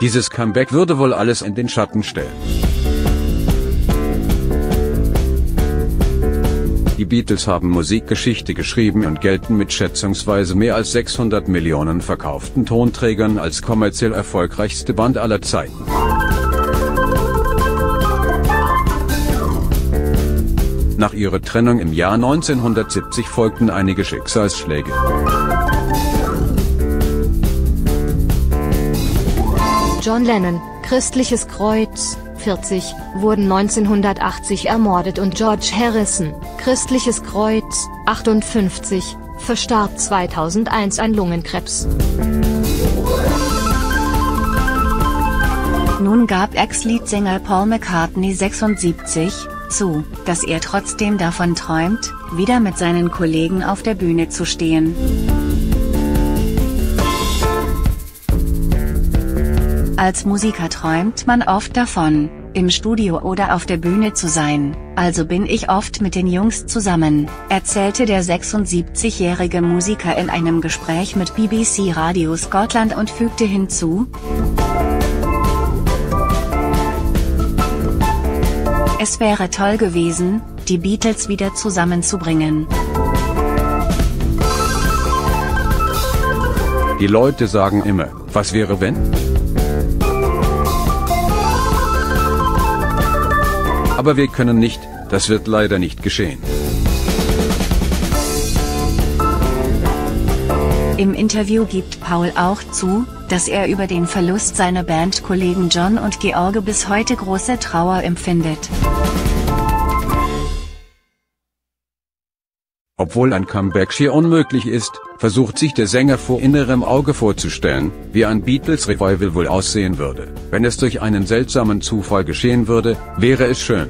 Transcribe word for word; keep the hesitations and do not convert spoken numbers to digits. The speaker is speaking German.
Dieses Comeback würde wohl alles in den Schatten stellen. Die Beatles haben Musikgeschichte geschrieben und gelten mit schätzungsweise mehr als sechshundert Millionen verkauften Tonträgern als kommerziell erfolgreichste Band aller Zeiten. Nach ihrer Trennung im Jahr neunzehnhundertsiebzig folgten einige Schicksalsschläge. John Lennon, christliches Kreuz, vierzig, wurden neunzehnhundertachtzig ermordet und George Harrison, christliches Kreuz, achtundfünfzig, verstarb zweitausendeins an Lungenkrebs. Nun gab Ex-Leadsänger Paul McCartney sechsundsiebzig zu, dass er trotzdem davon träumt, wieder mit seinen Kollegen auf der Bühne zu stehen. Als Musiker träumt man oft davon, im Studio oder auf der Bühne zu sein, also bin ich oft mit den Jungs zusammen, erzählte der sechsundsiebzigjährige Musiker in einem Gespräch mit B B C Radio Scotland und fügte hinzu: Es wäre toll gewesen, die Beatles wieder zusammenzubringen. Die Leute sagen immer, was wäre wenn? Aber wir können nicht, das wird leider nicht geschehen. Im Interview gibt Paul auch zu, dass er über den Verlust seiner Bandkollegen John und George bis heute große Trauer empfindet. Obwohl ein Comeback schier unmöglich ist, versucht sich der Sänger vor innerem Auge vorzustellen, wie ein Beatles-Revival wohl aussehen würde. Wenn es durch einen seltsamen Zufall geschehen würde, wäre es schön.